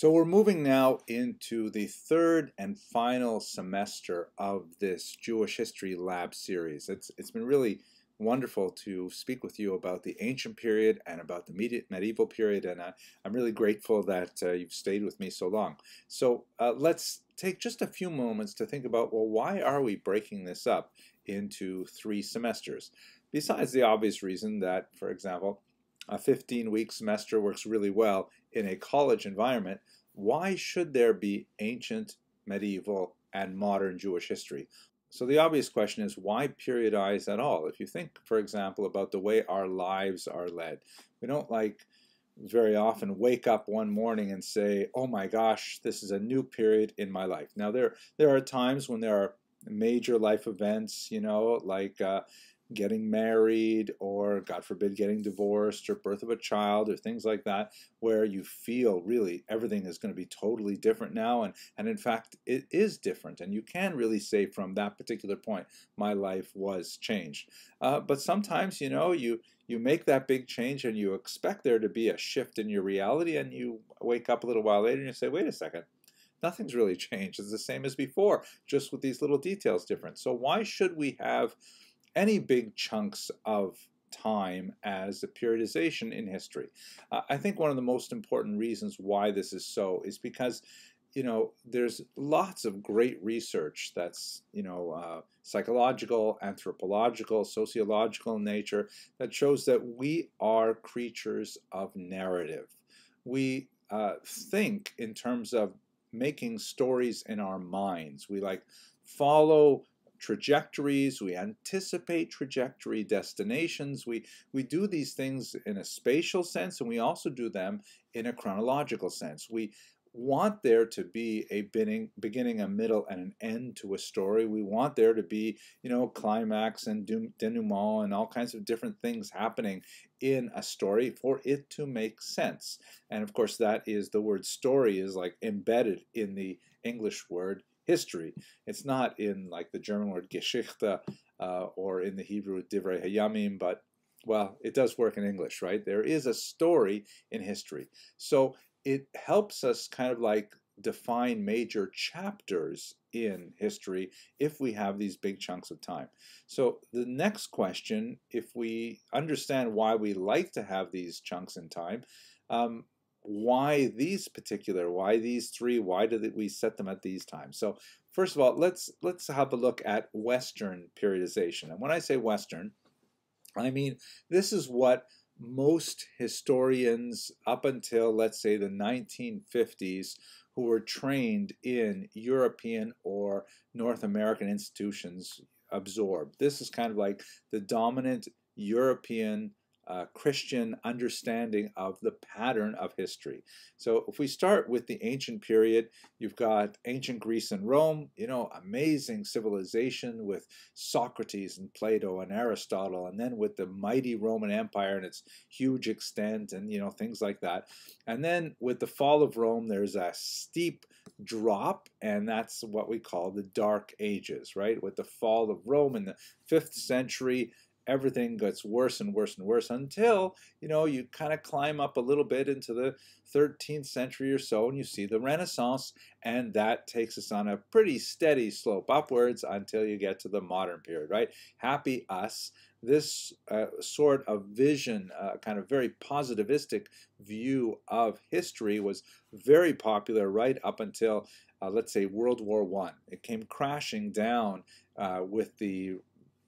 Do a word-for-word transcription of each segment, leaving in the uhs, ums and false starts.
So we're moving now into the third and final semester of this Jewish History Lab series. It's, it's been really wonderful to speak with you about the ancient period and about the medieval period, and I, I'm really grateful that uh, you've stayed with me so long. So uh, let's take just a few moments to think about, well, why are we breaking this up into three semesters? Besides the obvious reason that, for example, a fifteen-week semester works really well in a college environment, why should there be ancient, medieval, and modern Jewish history? So the obvious question is, why periodize at all? If you think, for example, about the way our lives are led, we don't like very often wake up one morning and say, oh my gosh, this is a new period in my life. Now, there, there are times when there are major life events, you know, like uh, getting married, or God forbid getting divorced, or birth of a child, or things like that, where you feel really everything is going to be totally different now, and, and in fact it is different, and you can really say from that particular point, my life was changed. Uh, but sometimes, you know, you you make that big change and you expect there to be a shift in your reality, and you wake up a little while later and you say, wait a second, nothing's really changed, it's the same as before, just with these little details different. So why should we have any big chunks of time as a periodization in history? Uh, I think one of the most important reasons why this is so is because, you know, there's lots of great research that's, you know, uh, psychological, anthropological, sociological in nature that shows that we are creatures of narrative. We uh, think in terms of making stories in our minds. We like follow trajectories, we anticipate trajectory destinations, we, we do these things in a spatial sense, and we also do them in a chronological sense. We want there to be a beginning, a middle, and an end to a story. We want there to be, you know, climax and denouement and all kinds of different things happening in a story for it to make sense. And of course, that is, the word story is like embedded in the English word history. It's not in like the German word Geschichte uh, or in the Hebrew Divrei Hayamim, but well, it does work in English, right? There is a story in history. So it helps us kind of like define major chapters in history if we have these big chunks of time. So the next question, if we understand why we like to have these chunks in time, um, why these particular, why these three, why did we set them at these times? So first of all, let's let's have a look at Western periodization. And when I say Western, I mean this is what most historians up until, let's say, the nineteen fifties who were trained in European or North American institutions absorbed. This is kind of like the dominant European Uh, Christian understanding of the pattern of history. So if we start with the ancient period, you've got ancient Greece and Rome, you know, amazing civilization with Socrates and Plato and Aristotle, and then with the mighty Roman Empire and its huge extent and, you know, things like that. And then with the fall of Rome, there's a steep drop, and that's what we call the Dark Ages, right? With the fall of Rome in the fifth century, everything gets worse and worse and worse until, you know, you kind of climb up a little bit into the thirteenth century or so, and you see the Renaissance, and that takes us on a pretty steady slope upwards until you get to the modern period, right? Happy us. This uh, sort of vision, uh, kind of very positivistic view of history was very popular right up until, uh, let's say, World War One. It came crashing down uh, with the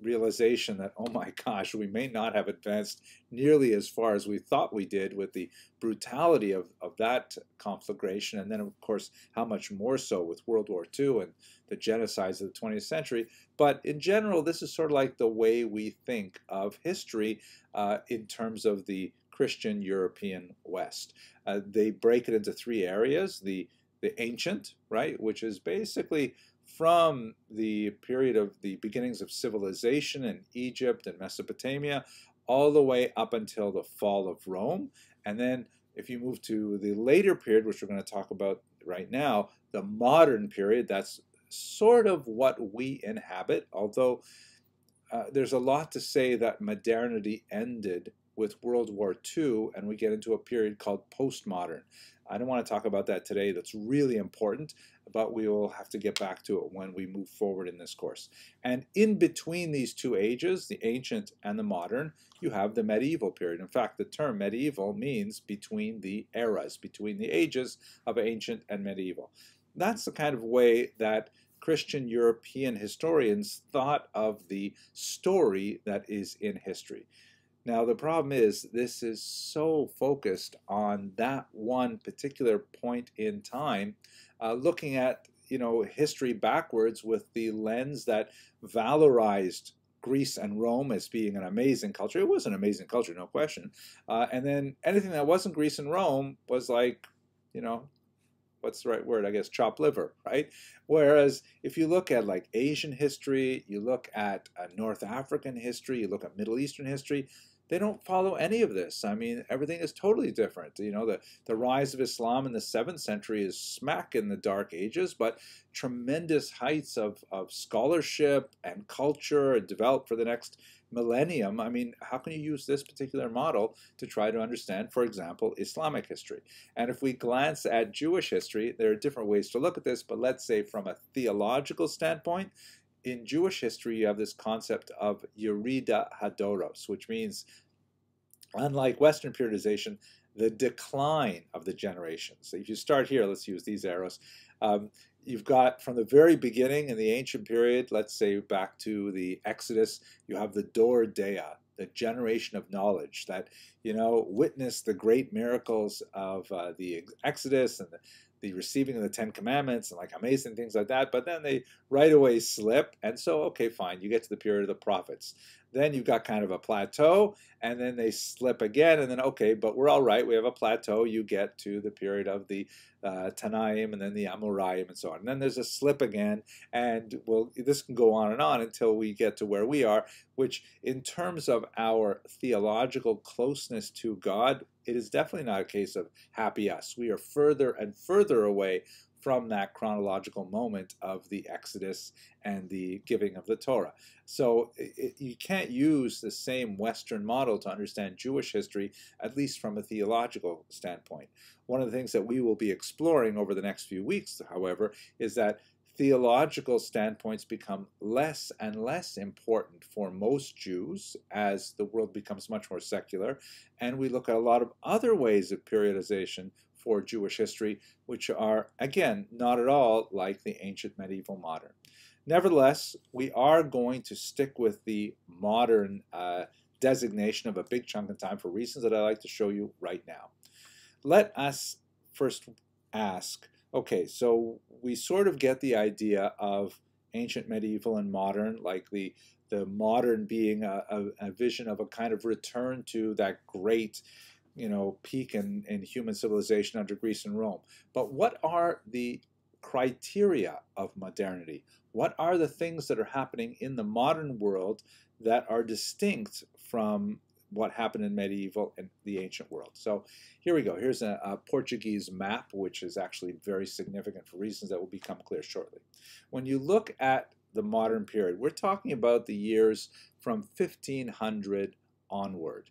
realization that, oh my gosh, we may not have advanced nearly as far as we thought we did with the brutality of, of that conflagration, and then of course how much more so with World War Two and the genocides of the twentieth century. But in general, this is sort of like the way we think of history uh, in terms of the Christian European West. Uh, they break it into three areas: the the ancient, right, which is basically from the period of the beginnings of civilization in Egypt and Mesopotamia all the way up until the fall of Rome. And then if you move to the later period, which we're going to talk about right now, the modern period, that's sort of what we inhabit, although uh, there's a lot to say that modernity ended with World War Two, and we get into a period called postmodern. I don't want to talk about that today. That's really important, but we will have to get back to it when we move forward in this course. And in between these two ages, the ancient and the modern, you have the medieval period. In fact, the term medieval means between the eras, between the ages of ancient and medieval. That's the kind of way that Christian European historians thought of the story that is in history. Now, the problem is this is so focused on that one particular point in time, uh, looking at, you know, history backwards with the lens that valorized Greece and Rome as being an amazing culture. It was an amazing culture, no question. Uh, and then anything that wasn't Greece and Rome was like, you know, what's the right word? I guess chopped liver, right? Whereas if you look at like Asian history, you look at uh, North African history, you look at Middle Eastern history, they don't follow any of this. I mean, everything is totally different. You know, the, the rise of Islam in the seventh century is smack in the Dark Ages, but tremendous heights of, of scholarship and culture developed for the next millennium. I mean, how can you use this particular model to try to understand, for example, Islamic history? And if we glance at Jewish history, there are different ways to look at this, but let's say from a theological standpoint, in Jewish history, you have this concept of yerida hadoros, which means, unlike Western periodization, the decline of the generations. So if you start here, let's use these arrows. Um, you've got from the very beginning in the ancient period, let's say back to the Exodus, you have the Dor Dea, the generation of knowledge that, you know, witnessed the great miracles of uh, the Exodus and the the receiving of the Ten Commandments and like amazing things like that, but then they right away slip. And so, okay, fine, you get to the period of the prophets. Then you've got kind of a plateau, and then they slip again, and then, okay, but we're all right, we have a plateau. You get to the period of the uh, Tanaim and then the Amoraim and so on. And then there's a slip again, and well, this can go on and on until we get to where we are, which in terms of our theological closeness to God, it is definitely not a case of happy us. We are further and further away from that chronological moment of the Exodus and the giving of the Torah. So it, you can't use the same Western model to understand Jewish history, at least from a theological standpoint. One of the things that we will be exploring over the next few weeks, however, is that theological standpoints become less and less important for most Jews as the world becomes much more secular, and we look at a lot of other ways of periodization for Jewish history, which are, again, not at all like the ancient, medieval, modern. Nevertheless, we are going to stick with the modern uh, designation of a big chunk of time for reasons that I'd like to show you right now. Let us first ask, okay, so we sort of get the idea of ancient, medieval, and modern, like the, the modern being a, a, a vision of a kind of return to that great, you know, peak in, in human civilization under Greece and Rome. But what are the criteria of modernity? What are the things that are happening in the modern world that are distinct from what happened in medieval and the ancient world? So here we go. Here's a, a Portuguese map, which is actually very significant for reasons that will become clear shortly. When you look at the modern period, we're talking about the years from fifteen hundred onward.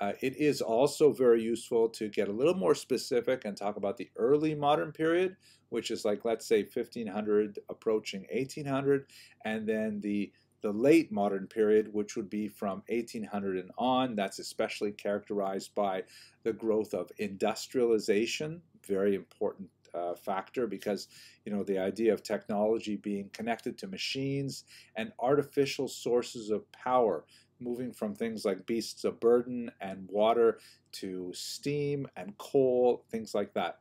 Uh, it is also very useful to get a little more specific and talk about the early modern period, which is like, let's say, fifteen hundred approaching eighteen hundred, and then the the late modern period, which would be from eighteen hundred and on. That's especially characterized by the growth of industrialization, very important uh, factor, because, you know, the idea of technology being connected to machines and artificial sources of power, moving from things like beasts of burden and water to steam and coal, things like that.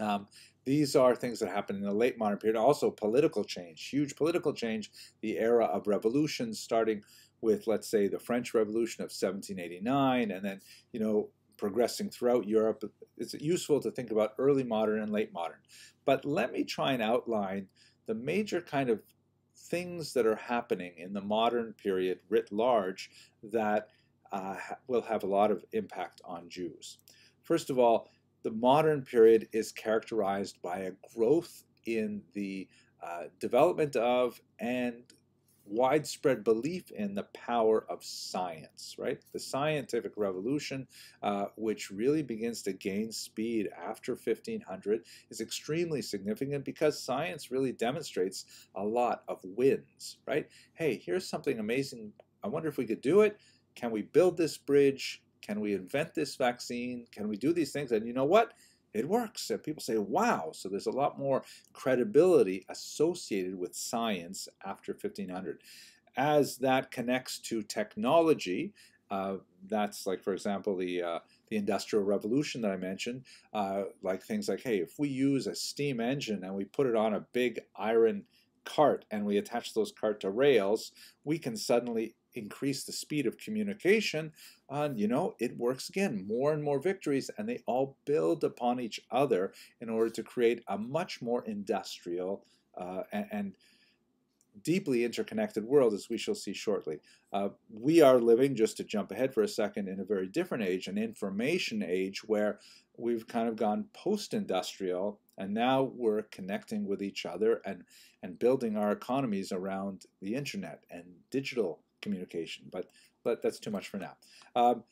Um, These are things that happened in the late modern period. Also political change, huge political change, the era of revolutions starting with, let's say, the French Revolution of seventeen eighty-nine, and then, you know, progressing throughout Europe. It's useful to think about early modern and late modern. But let me try and outline the major kind of things that are happening in the modern period writ large that uh, will have a lot of impact on Jews. First of all, the modern period is characterized by a growth in the uh, development of and widespread belief in the power of science, right? The scientific revolution, uh, which really begins to gain speed after fifteen hundred, is extremely significant because science really demonstrates a lot of wins, right? Hey, here's something amazing. I wonder if we could do it. Can we build this bridge? Can we invent this vaccine? Can we do these things? And you know what? It works. And people say, wow. So there's a lot more credibility associated with science after fifteen hundred. As that connects to technology, uh, that's like, for example, the, uh, the Industrial Revolution that I mentioned, uh, like things like, hey, if we use a steam engine and we put it on a big iron cart and we attach those cart to rails, we can suddenly increase the speed of communication, and you know, it works again. More and more victories, and they all build upon each other in order to create a much more industrial uh, and, and deeply interconnected world, as we shall see shortly. Uh, we are living, just to jump ahead for a second, in a very different age, an information age, where we've kind of gone post-industrial, and now we're connecting with each other and, and building our economies around the internet and digital communication, but, but that's too much for now. Um,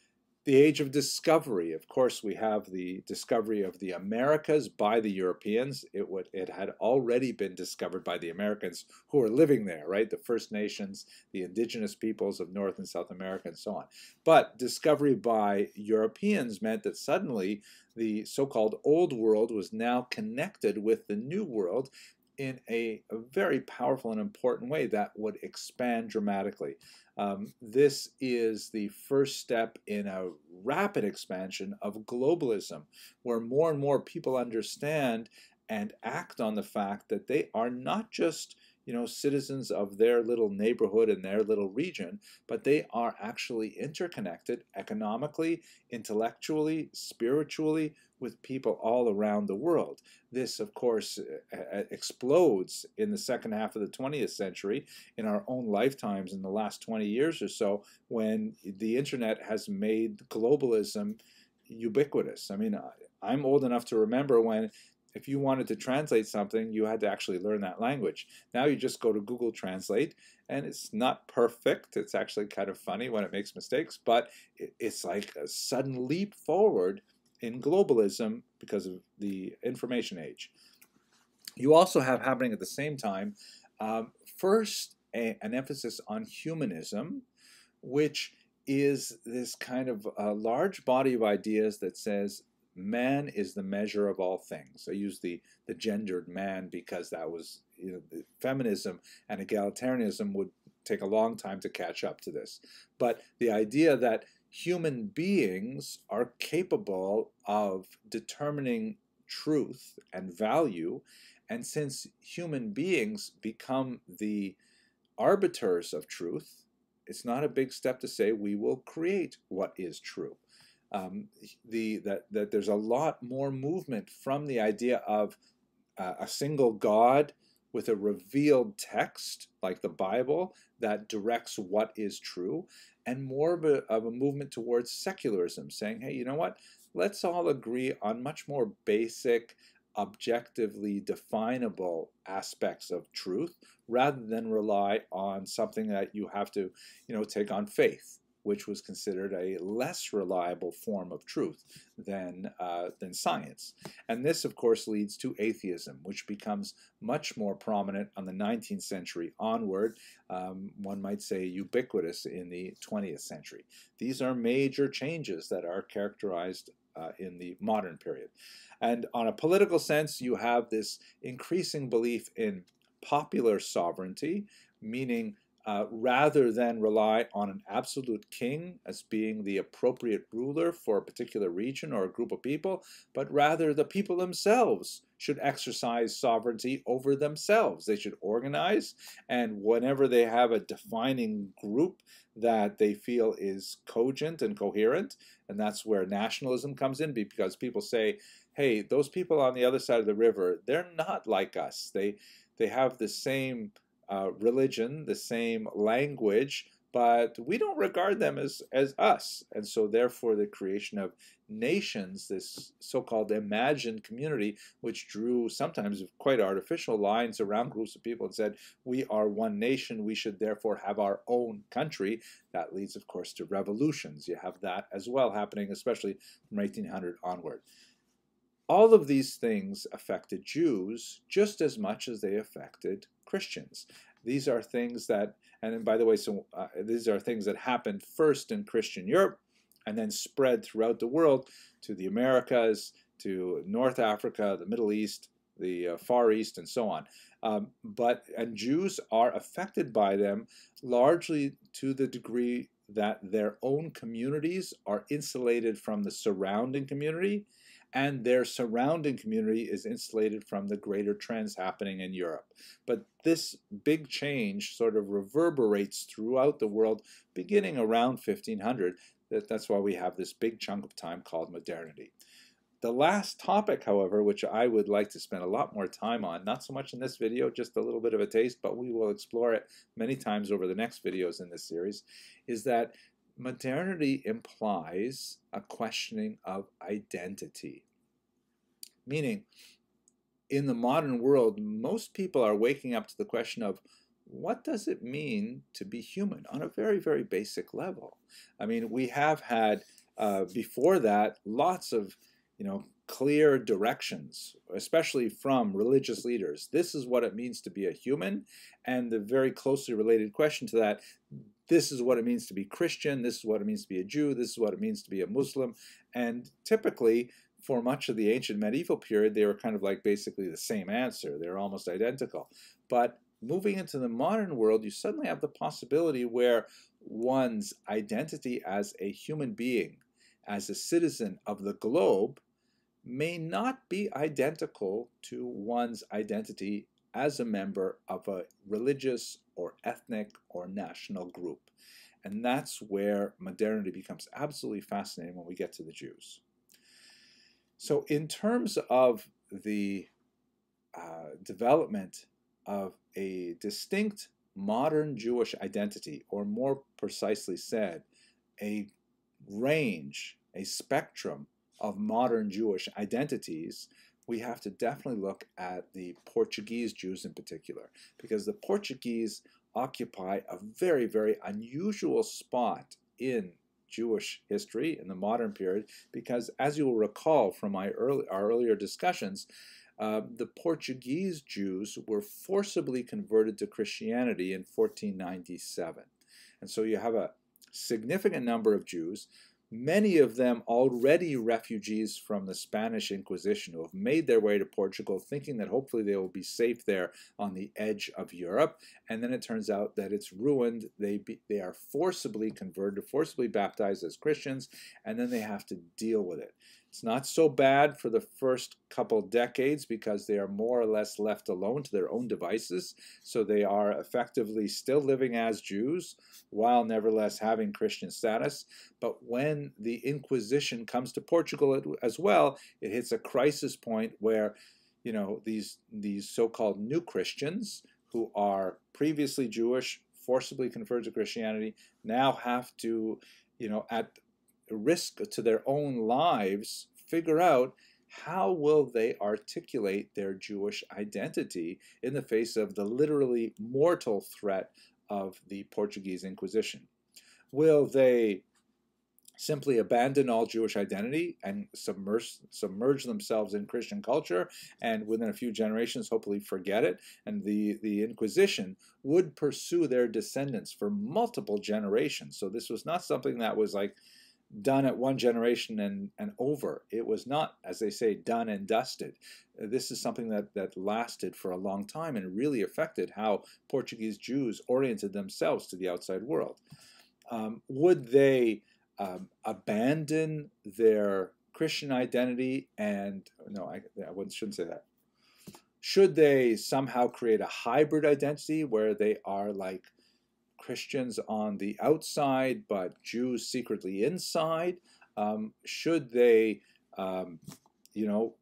the age of discovery, of course, we have the discovery of the Americas by the Europeans. It would, it had already been discovered by the Americans who were living there, right? The First Nations, the indigenous peoples of North and South America, and so on. But discovery by Europeans meant that suddenly the so-called Old World was now connected with the New World in a, a very powerful and important way that would expand dramatically. Um, this is the first step in a rapid expansion of globalism, where more and more people understand and act on the fact that they are not just, you know, citizens of their little neighborhood and their little region, but they are actually interconnected economically, intellectually, spiritually, with people all around the world. This, of course, explodes in the second half of the twentieth century, in our own lifetimes, in the last twenty years or so, when the internet has made globalism ubiquitous. I mean, I'm old enough to remember when, if you wanted to translate something, you had to actually learn that language. Now you just go to Google Translate, and it's not perfect. It's actually kind of funny when it makes mistakes, but it's like a sudden leap forward in globalism because of the information age. You also have happening at the same time, um, first, a, an emphasis on humanism, which is this kind of uh, large body of ideas that says man is the measure of all things. I use the, the gendered man because that was, you know, feminism and egalitarianism would take a long time to catch up to this. But the idea that human beings are capable of determining truth and value, and since human beings become the arbiters of truth, it's not a big step to say we will create what is true. Um, the, that, that there's a lot more movement from the idea of uh, a single God with a revealed text, like the Bible, that directs what is true, and more of a, of a movement towards secularism, saying, hey, you know what, let's all agree on much more basic, objectively definable aspects of truth, rather than rely on something that you have to, you know, take on faith, which was considered a less reliable form of truth than, uh, than science. And this, of course, leads to atheism, which becomes much more prominent on the nineteenth century onward, um, one might say ubiquitous in the twentieth century. These are major changes that are characterized uh, in the modern period. And on a political sense, you have this increasing belief in popular sovereignty, meaning Uh, rather than rely on an absolute king as being the appropriate ruler for a particular region or a group of people, but rather the people themselves should exercise sovereignty over themselves. They should organize, and whenever they have a defining group that they feel is cogent and coherent, and that's where nationalism comes in, because people say, hey, those people on the other side of the river, they're not like us. They, they have the same Uh, religion, the same language, but we don't regard them as, as us. And so therefore the creation of nations, this so-called imagined community, which drew sometimes quite artificial lines around groups of people and said, we are one nation, we should therefore have our own country. That leads, of course, to revolutions. You have that as well happening, especially from eighteen hundred onward. All of these things affected Jews just as much as they affected Christians. These are things that, and by the way, so, uh, these are things that happened first in Christian Europe and then spread throughout the world to the Americas, to North Africa, the Middle East, the uh, Far East, and so on. Um, but and Jews are affected by them largely to the degree that their own communities are insulated from the surrounding community, and their surrounding community is insulated from the greater trends happening in Europe. But this big change sort of reverberates throughout the world, beginning around fifteen hundred. That's why we have this big chunk of time called modernity. The last topic, however, which I would like to spend a lot more time on, not so much in this video, just a little bit of a taste, but we will explore it many times over the next videos in this series, is that modernity implies a questioning of identity. Meaning, in the modern world, most people are waking up to the question of, what does it mean to be human on a very, very basic level? I mean, we have had, uh, before that, lots of, you know, clear directions, especially from religious leaders. This is what it means to be a human, and the very closely related question to that, this is what it means to be Christian, this is what it means to be a Jew, this is what it means to be a Muslim. And typically, for much of the ancient medieval period, they were kind of like basically the same answer. They're almost identical. But moving into the modern world, you suddenly have the possibility where one's identity as a human being, as a citizen of the globe, may not be identical to one's identity as a member of a religious or ethnic or national group. And that's where modernity becomes absolutely fascinating when we get to the Jews. So in terms of the uh, development of a distinct modern Jewish identity, or more precisely said, a range, a spectrum of modern Jewish identities, we have to definitely look at the Portuguese Jews in particular, because the Portuguese occupy a very, very unusual spot in Jewish history in the modern period, because as you will recall from my early, our earlier discussions, uh, the Portuguese Jews were forcibly converted to Christianity in fourteen ninety-seven. And so you have a significant number of Jews, many of them already refugees from the Spanish Inquisition, who have made their way to Portugal thinking that hopefully they will be safe there on the edge of Europe. And then it turns out that it's ruined. They, be, they are forcibly converted, forcibly baptized as Christians, and then they have to deal with it. It's not so bad for the first couple decades because they are more or less left alone to their own devices. So they are effectively still living as Jews while nevertheless having Christian status. But when the Inquisition comes to Portugal as well, it hits a crisis point where, you know, these, these so-called new Christians who are previously Jewish, forcibly converted to Christianity, now have to, you know, at risk to their own lives, figure out how will they articulate their Jewish identity in the face of the literally mortal threat of the Portuguese Inquisition. Will they simply abandon all Jewish identity and submerge, submerge themselves in Christian culture and within a few generations hopefully forget it? And the, the Inquisition would pursue their descendants for multiple generations. So this was not something that was like done at one generation and, and over. It was not, as they say, done and dusted. This is something that, that lasted for a long time and really affected how Portuguese Jews oriented themselves to the outside world. Um, would they um, abandon their Christian identity and, no, I, I wouldn't, shouldn't say that. Should they somehow create a hybrid identity where they are like Christians on the outside, but Jews secretly inside? Um, should they, um, you know,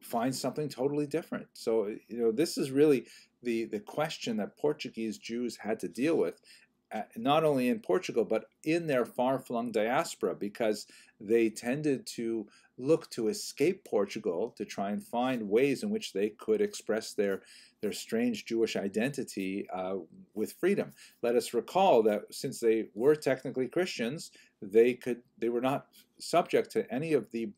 find something totally different? So, you know, this is really the, the question that Portuguese Jews had to deal with not only in Portugal, but in their far-flung diaspora, because they tended to look to escape Portugal to try and find ways in which they could express their, their strange Jewish identity uh, with freedom. Let us recall that since they were technically Christians, they, could, they were not subject to any of the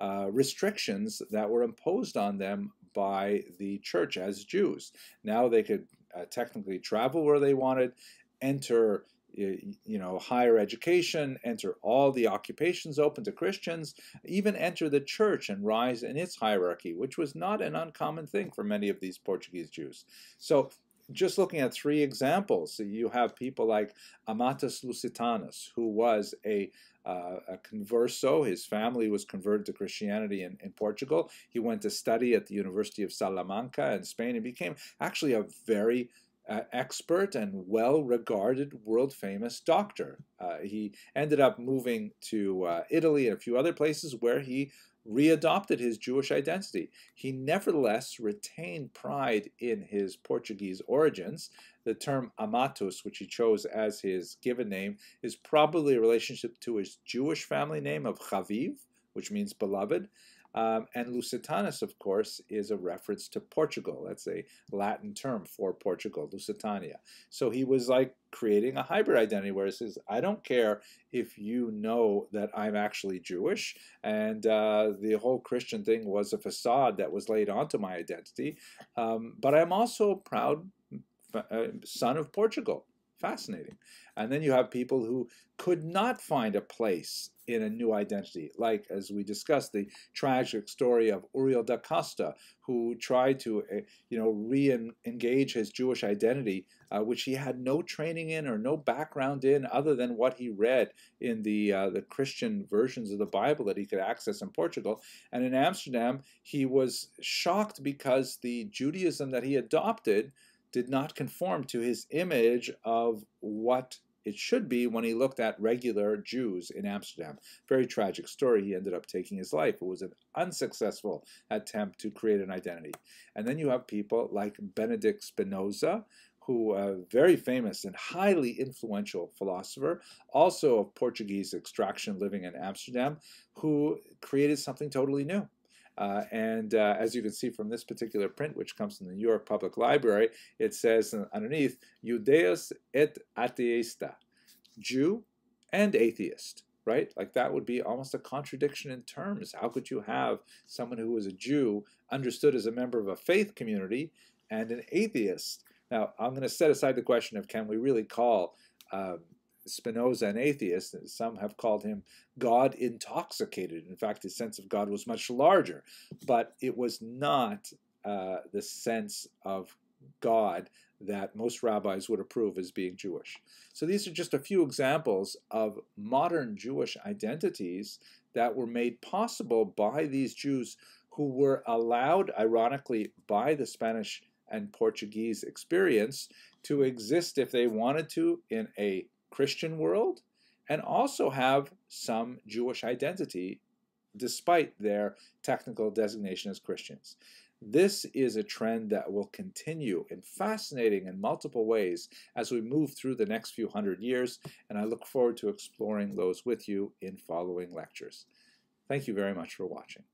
uh, restrictions that were imposed on them by the church as Jews. Now they could uh, technically travel where they wanted, enter you know, higher education, enter all the occupations open to Christians, even enter the church and rise in its hierarchy, which was not an uncommon thing for many of these Portuguese Jews. So just looking at three examples, you have people like Amatus Lusitanus, who was a, uh, a converso. His family was converted to Christianity in, in Portugal. He went to study at the University of Salamanca in Spain and became actually a very Uh, expert and well-regarded, world-famous doctor. Uh, he ended up moving to uh, Italy and a few other places where he readopted his Jewish identity. He nevertheless retained pride in his Portuguese origins. The term Amatus, which he chose as his given name, is probably a relationship to his Jewish family name of Chaviv, which means beloved. Um, and Lusitanus, of course, is a reference to Portugal. That's a Latin term for Portugal, Lusitania. So he was like creating a hybrid identity where he says, I don't care if you know that I'm actually Jewish, and uh, the whole Christian thing was a facade that was laid onto my identity, um, but I'm also a proud son of Portugal. Fascinating. And then you have people who could not find a place in a new identity, like, as we discussed, the tragic story of Uriel da Costa, who tried to, uh, you know, re-engage his Jewish identity, uh, which he had no training in or no background in other than what he read in the, uh, the Christian versions of the Bible that he could access in Portugal. And in Amsterdam, he was shocked because the Judaism that he adopted did not conform to his image of what it should be when he looked at regular Jews in Amsterdam. Very tragic story. He ended up taking his life. It was an unsuccessful attempt to create an identity. And then you have people like Benedict Spinoza, who a very famous and highly influential philosopher, also of Portuguese extraction living in Amsterdam, who created something totally new. Uh, and uh, as you can see from this particular print, which comes from the New York Public Library, it says underneath, Judeus et atheista, Jew and atheist, right? Like that would be almost a contradiction in terms. How could you have someone who was a Jew understood as a member of a faith community and an atheist? Now, I'm going to set aside the question of can we really call um, Spinoza an atheist. Some have called him God intoxicated. In fact, his sense of God was much larger, but it was not uh, the sense of God that most rabbis would approve as being Jewish. So these are just a few examples of modern Jewish identities that were made possible by these Jews who were allowed, ironically, by the Spanish and Portuguese experience to exist if they wanted to in a Christian world, and also have some Jewish identity despite their technical designation as Christians. This is a trend that will continue in fascinating and multiple ways as we move through the next few hundred years, and I look forward to exploring those with you in following lectures. Thank you very much for watching.